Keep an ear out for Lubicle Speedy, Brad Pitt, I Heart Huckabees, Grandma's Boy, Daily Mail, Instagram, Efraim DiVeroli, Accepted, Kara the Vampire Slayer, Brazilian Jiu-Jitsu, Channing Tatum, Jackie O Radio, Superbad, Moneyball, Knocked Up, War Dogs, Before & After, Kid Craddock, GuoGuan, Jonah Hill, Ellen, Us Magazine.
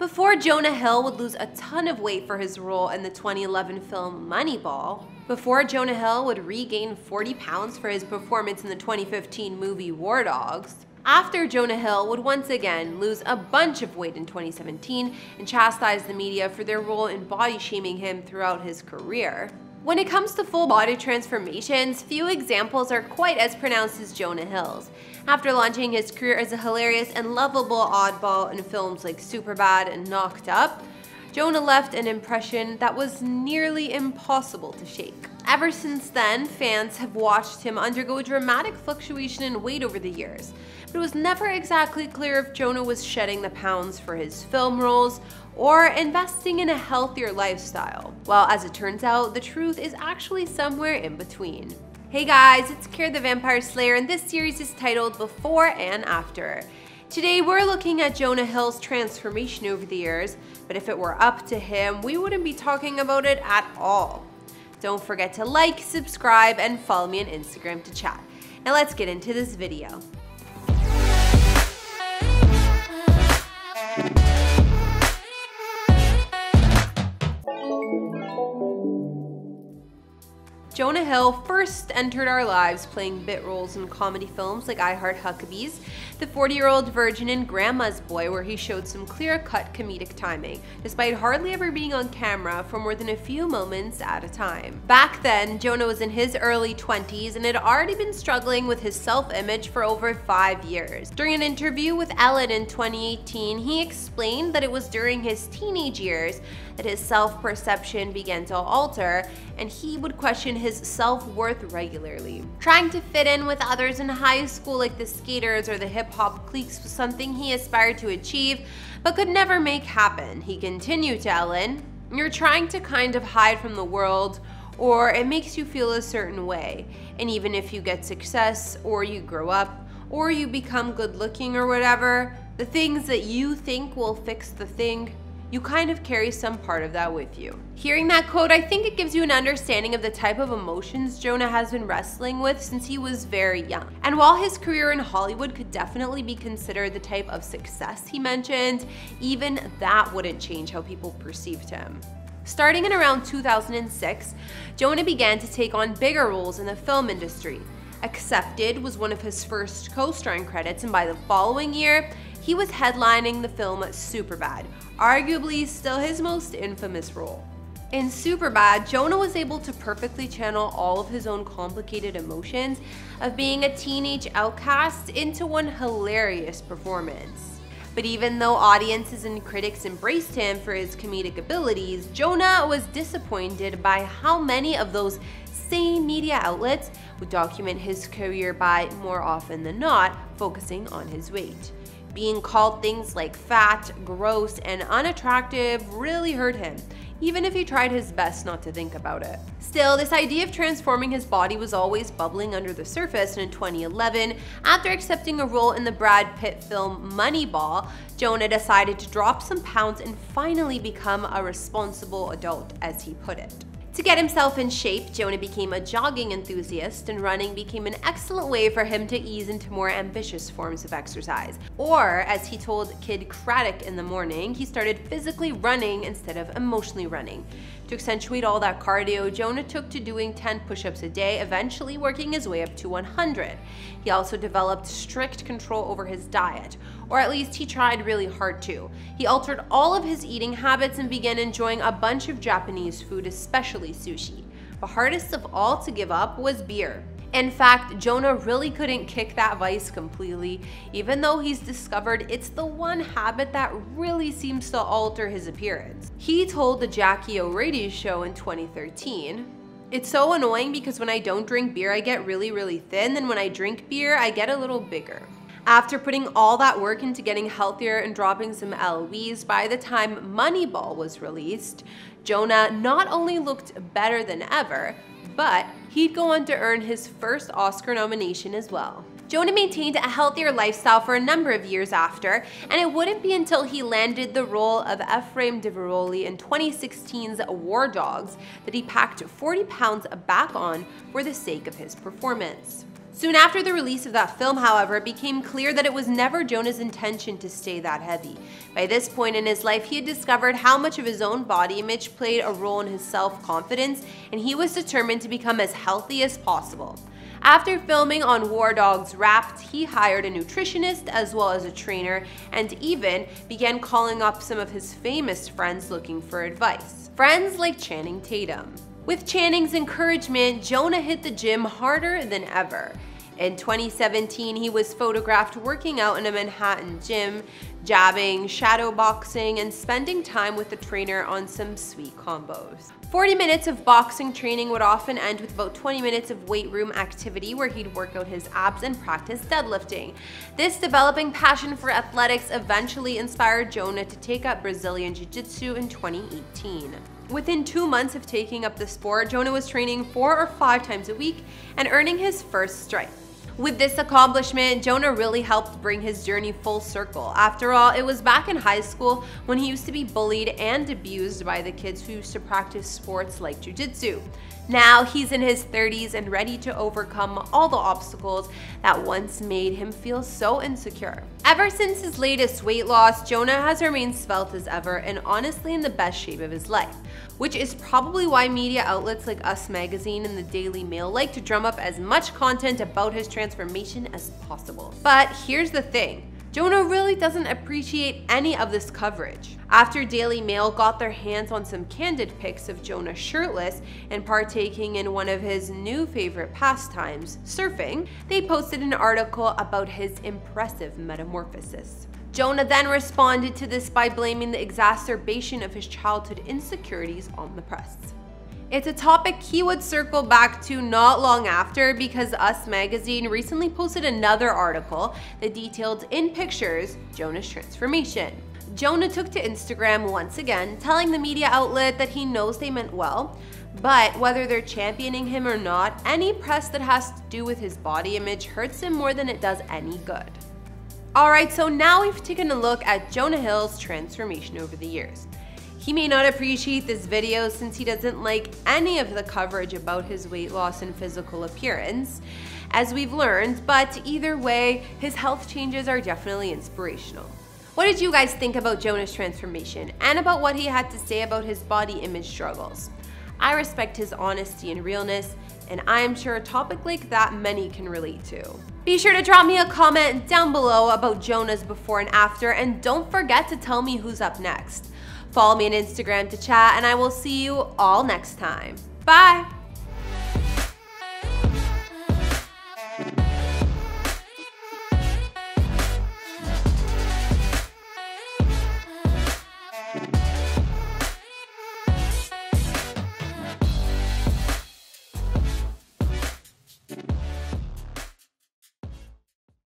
Before Jonah Hill would lose a ton of weight for his role in the 2011 film Moneyball, before Jonah Hill would regain 40 pounds for his performance in the 2015 movie War Dogs, after Jonah Hill would once again lose a bunch of weight in 2017 and chastise the media for their role in body shaming him throughout his career. When it comes to full body transformations, few examples are quite as pronounced as Jonah Hill's. After launching his career as a hilarious and lovable oddball in films like Superbad and Knocked Up, Jonah left an impression that was nearly impossible to shake. Ever since then, fans have watched him undergo a dramatic fluctuation in weight over the years, but it was never exactly clear if Jonah was shedding the pounds for his film roles or investing in a healthier lifestyle. Well, as it turns out, the truth is actually somewhere in between. Hey guys, it's Kara the Vampire Slayer, and this series is titled Before and After. Today we're looking at Jonah Hill's transformation over the years, but if it were up to him, we wouldn't be talking about it at all. Don't forget to like, subscribe, and follow me on Instagram to chat. Now let's get into this video. Jonah Hill first entered our lives playing bit roles in comedy films like I Heart Huckabees, The 40-Year-Old Virgin, and Grandma's Boy, where he showed some clear-cut comedic timing, despite hardly ever being on camera for more than a few moments at a time. Back then, Jonah was in his early 20s and had already been struggling with his self-image for over 5 years. During an interview with Ellen in 2018, he explained that it was during his teenage years that his self-perception began to alter, and he would question his self-worth regularly. Trying to fit in with others in high school like the skaters or the hip-hop cliques was something he aspired to achieve but could never make happen. He continued to Ellen, "You're trying to kind of hide from the world, or it makes you feel a certain way. And even if you get success, or you grow up, or you become good-looking or whatever, the things that you think will fix the thing, you kind of carry some part of that with you." Hearing that quote, I think it gives you an understanding of the type of emotions Jonah has been wrestling with since he was very young. And while his career in Hollywood could definitely be considered the type of success he mentioned, even that wouldn't change how people perceived him. Starting in around 2006, Jonah began to take on bigger roles in the film industry. Accepted was one of his first co-starring credits, and by the following year, he was headlining the film Superbad, arguably still his most infamous role. In Superbad, Jonah was able to perfectly channel all of his own complicated emotions of being a teenage outcast into one hilarious performance. But even though audiences and critics embraced him for his comedic abilities, Jonah was disappointed by how many of those same media outlets would document his career by, more often than not, focusing on his weight. Being called things like fat, gross, and unattractive really hurt him, even if he tried his best not to think about it. Still, this idea of transforming his body was always bubbling under the surface, and in 2011, after accepting a role in the Brad Pitt film Moneyball, Jonah decided to drop some pounds and finally become a responsible adult, as he put it. To get himself in shape, Jonah became a jogging enthusiast, and running became an excellent way for him to ease into more ambitious forms of exercise. Or, as he told Kid Craddock in the morning, he started physically running instead of emotionally running. To accentuate all that cardio, Jonah took to doing 10 push-ups a day, eventually working his way up to 100. He also developed strict control over his diet, or at least he tried really hard to. He altered all of his eating habits and began enjoying a bunch of Japanese food, especially sushi. The hardest of all to give up was beer. In fact, Jonah really couldn't kick that vice completely, even though he's discovered it's the one habit that really seems to alter his appearance. He told the Jackie O Radio show in 2013, "It's so annoying because when I don't drink beer, I get really thin, and when I drink beer, I get a little bigger." After putting all that work into getting healthier and dropping some LOEs, by the time Moneyball was released, Jonah not only looked better than ever, but he'd go on to earn his first Oscar nomination as well. Jonah maintained a healthier lifestyle for a number of years after, and it wouldn't be until he landed the role of Efraim DiVeroli in 2016's War Dogs that he packed 40 pounds back on for the sake of his performance. Soon after the release of that film, however, it became clear that it was never Jonah's intention to stay that heavy. By this point in his life, he had discovered how much of his own body image played a role in his self-confidence, and he was determined to become as healthy as possible. After filming on War Dogs Wrapped, he hired a nutritionist as well as a trainer and even began calling up some of his famous friends looking for advice. Friends like Channing Tatum. With Channing's encouragement, Jonah hit the gym harder than ever. In 2017, he was photographed working out in a Manhattan gym, jabbing, shadow boxing, and spending time with the trainer on some sweet combos. 40 minutes of boxing training would often end with about 20 minutes of weight room activity where he'd work out his abs and practice deadlifting. This developing passion for athletics eventually inspired Jonah to take up Brazilian Jiu-Jitsu in 2018. Within 2 months of taking up the sport, Jonah was training 4 or 5 times a week and earning his first stripe. With this accomplishment, Jonah really helped bring his journey full circle. After all, it was back in high school when he used to be bullied and abused by the kids who used to practice sports like jiu-jitsu. Now he's in his 30s and ready to overcome all the obstacles that once made him feel so insecure. Ever since his latest weight loss, Jonah has remained svelte as ever and honestly in the best shape of his life, which is probably why media outlets like Us Magazine and the Daily Mail like to drum up as much content about his transformation as possible. But here's the thing. Jonah really doesn't appreciate any of this coverage. After Daily Mail got their hands on some candid pics of Jonah shirtless and partaking in one of his new favorite pastimes, surfing, they posted an article about his impressive metamorphosis. Jonah then responded to this by blaming the exacerbation of his childhood insecurities on the press. It's a topic he would circle back to not long after because Us Magazine recently posted another article that detailed in pictures Jonah's transformation. Jonah took to Instagram once again, telling the media outlet that he knows they meant well, but whether they're championing him or not, any press that has to do with his body image hurts him more than it does any good. Alright, so now we've taken a look at Jonah Hill's transformation over the years. He may not appreciate this video since he doesn't like any of the coverage about his weight loss and physical appearance, as we've learned, but either way, his health changes are definitely inspirational. What did you guys think about Jonah's transformation and about what he had to say about his body image struggles? I respect his honesty and realness, and I am sure a topic like that many can relate to. Be sure to drop me a comment down below about Jonah's before and after, and don't forget to tell me who's up next. Follow me on Instagram to chat, and I will see you all next time. Bye!